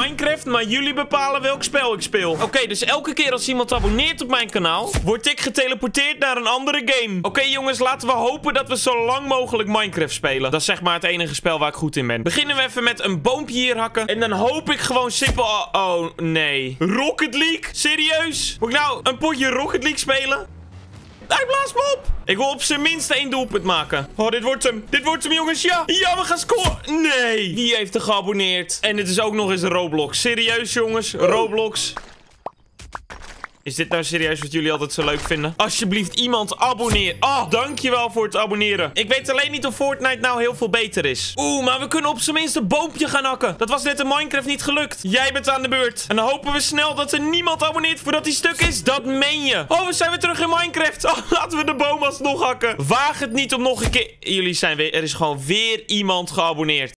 Minecraft, maar jullie bepalen welk spel ik speel. Oké, dus elke keer als iemand abonneert op mijn kanaal, word ik geteleporteerd naar een andere game. Oké, jongens, laten we hopen dat we zo lang mogelijk Minecraft spelen. Dat is zeg maar het enige spel waar ik goed in ben. Beginnen we even met een boompje hier hakken. En dan hoop ik gewoon simpel... Oh, nee. Rocket League? Serieus? Moet ik nou een potje Rocket League spelen? Hij blaast me op. Ik wil op zijn minst 1 doelpunt maken. Oh, dit wordt hem. Dit wordt hem, jongens. Ja. Ja, we gaan scoren. Nee. Wie heeft er geabonneerd? En het is ook nog eens Roblox. Serieus, jongens. Roblox. Is dit nou serieus wat jullie altijd zo leuk vinden? Alsjeblieft, iemand abonneer. Oh, dankjewel voor het abonneren. Ik weet alleen niet of Fortnite nou heel veel beter is. Oeh, maar we kunnen op zijn minst een boompje gaan hakken. Dat was net in Minecraft niet gelukt. Jij bent aan de beurt. En dan hopen we snel dat er niemand abonneert voordat die stuk is. Dat meen je. Oh, we zijn weer terug in Minecraft. Oh, laten we de boom alsnog hakken. Waag het niet om nog een keer... Jullie zijn weer... Er is gewoon weer iemand geabonneerd.